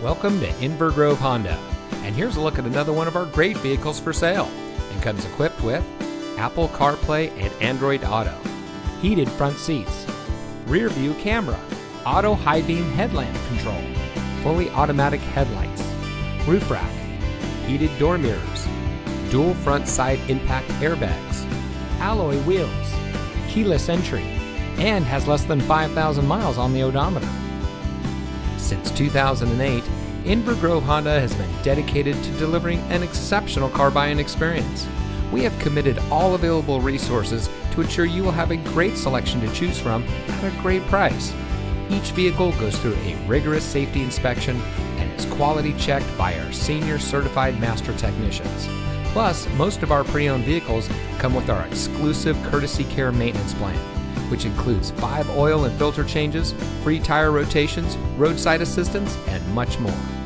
Welcome to Inver Grove Honda, and here's a look at another one of our great vehicles for sale, and comes equipped with Apple CarPlay and Android Auto, heated front seats, rear view camera, auto high beam headlamp control, fully automatic headlights, roof rack, heated door mirrors, dual front side impact airbags, alloy wheels, keyless entry, and has less than 5,000 miles on the odometer. Since 2008, Inver Grove Honda has been dedicated to delivering an exceptional car buying experience. We have committed all available resources to ensure you will have a great selection to choose from at a great price. Each vehicle goes through a rigorous safety inspection and is quality checked by our senior certified master technicians. Plus, most of our pre-owned vehicles come with our exclusive courtesy care maintenance plan, which includes 5 oil and filter changes, free tire rotations, roadside assistance, and much more.